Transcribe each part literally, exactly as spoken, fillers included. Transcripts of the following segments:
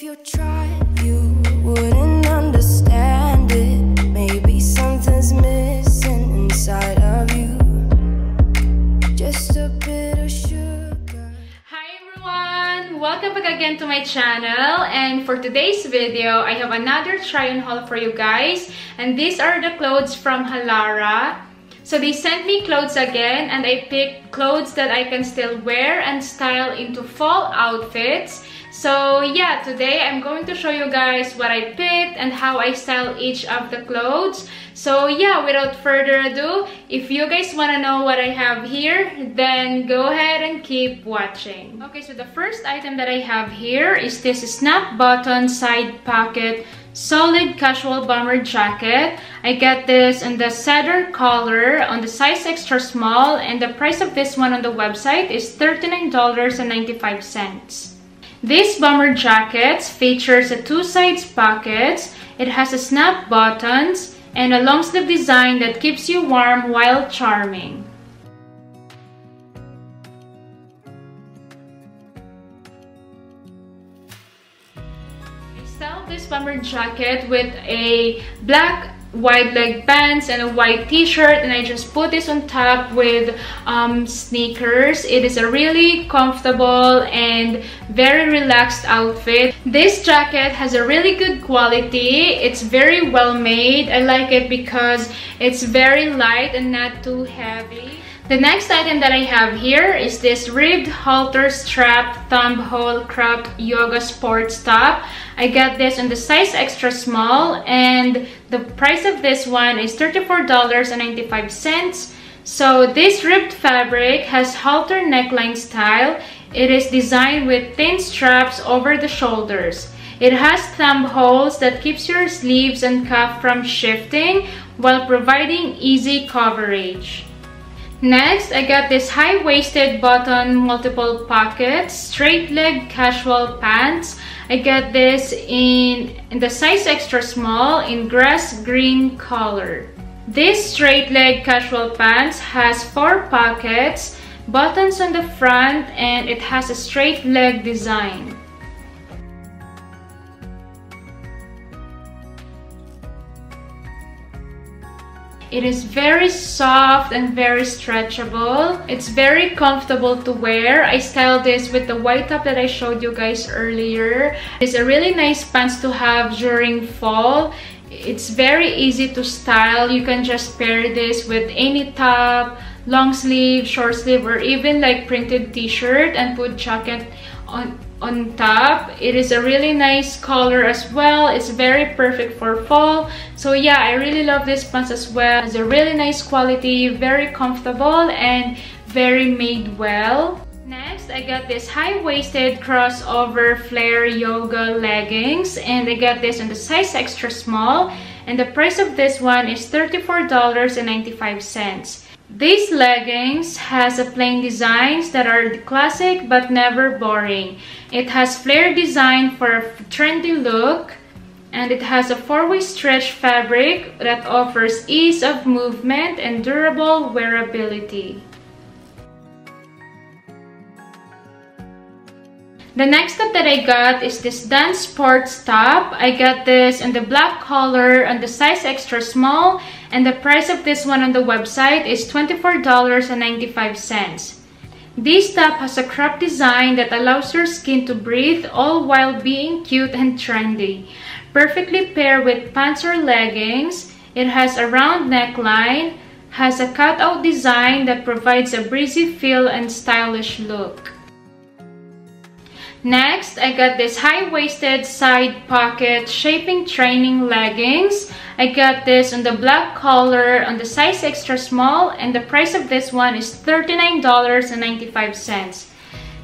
if you tried, you wouldn't understand it. Maybe something's missing inside of you. Just a bit of sugar. Hi everyone! Welcome back again to my channel, and for today's video, I have another try on haul for you guys. And these are the clothes from Halara. So they sent me clothes again, and I picked clothes that I can still wear and style into fall outfits. So yeah, today I'm going to show you guys what I picked and how I style each of the clothes. So yeah, without further ado, if you guys want to know what I have here, then go ahead and keep watching. Okay, so the first item that I have here is this snap button side pocket solid casual bomber jacket. I got this in the cedar color on the size extra small, and the price of this one on the website is thirty-nine ninety-five. This bomber jacket features a two sides pockets. It has a snap buttons and a long sleeve design that keeps you warm while charming. I styled this bomber jacket with a black wide leg pants and a white t-shirt, and I just put this on top with um, sneakers. It is a really comfortable and very relaxed outfit. This jacket has a really good quality. It's very well made. I like it because it's very light and not too heavy. The next item that I have here is this ribbed halter strap thumb hole cropped yoga sports top. I got this in the size extra small, and the price of this one is thirty-four ninety-five. So this ribbed fabric has halter neckline style. It is designed with thin straps over the shoulders. It has thumb holes that keeps your sleeves and cuff from shifting while providing easy coverage. Next, I got this high-waisted button multiple pockets straight leg casual pants. I got this in, in the size extra small in grass green color. This straight leg casual pants has four pockets, buttons on the front, and it has a straight leg design. It is very soft and very stretchable. It's very comfortable to wear. I styled this with the white top that I showed you guys earlier. It's a really nice pants to have during fall. It's very easy to style. You can just pair this with any top, long sleeve, short sleeve, or even like printed t-shirt, and put jacket on on top. It is a really nice color as well. It's very perfect for fall. So yeah, I really love this pants as well. It's a really nice quality, very comfortable, and very made well. Next, I got this high-waisted crossover flare yoga leggings, and I got this in the size extra small, and the price of this one is thirty-four ninety-five. These leggings has a plain designs that are classic but never boring. It has flare design for a trendy look, and it has a four-way stretch fabric that offers ease of movement and durable wearability. The next top that I got is this dance sports top. I got this in the black color and the size extra small, and the price of this one on the website is twenty-four ninety-five. This top has a crop design that allows your skin to breathe, all while being cute and trendy. Perfectly paired with pants or leggings, it has a round neckline, has a cutout design that provides a breezy feel and stylish look. Next, I got this high-waisted side pocket shaping training leggings. I got this in the black color on the size extra small, and the price of this one is thirty-nine ninety-five.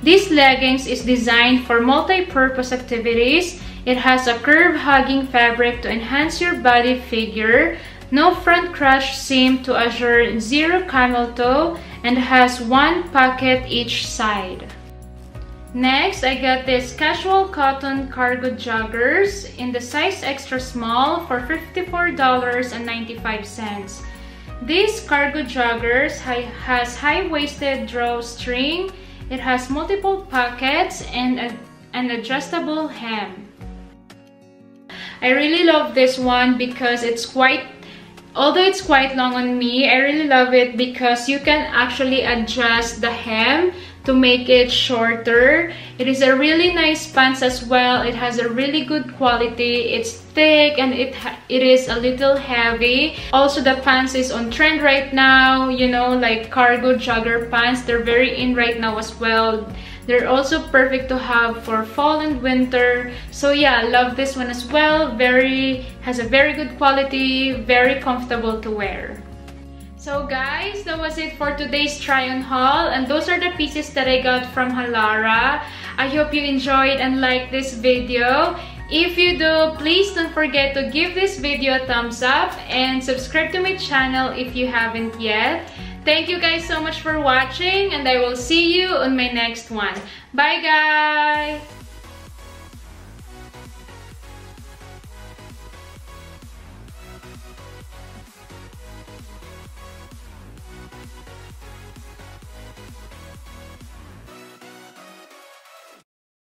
This leggings is designed for multi-purpose activities. It has a curve-hugging fabric to enhance your body figure, no front crush seam to assure zero camel toe, and has one pocket each side. Next, I got this casual cotton cargo joggers in the size extra small for fifty-four ninety-five. These cargo joggers has high-waisted drawstring. It has multiple pockets and an adjustable hem. I really love this one because it's quite, although it's quite long on me, I really love it because you can actually adjust the hem to make it shorter. It is a really nice pants as well. It has a really good quality. It's thick and it it is a little heavy. Also, the pants is on trend right now, you know, like cargo jogger pants. They're very in right now as well. They're also perfect to have for fall and winter. So yeah, I love this one as well. Very, has a very good quality, very comfortable to wear. So guys, that was it for today's try on haul, and those are the pieces that I got from Halara. I hope you enjoyed and liked this video. If you do, please don't forget to give this video a thumbs up and subscribe to my channel if you haven't yet. Thank you guys so much for watching, and I will see you on my next one. Bye guys!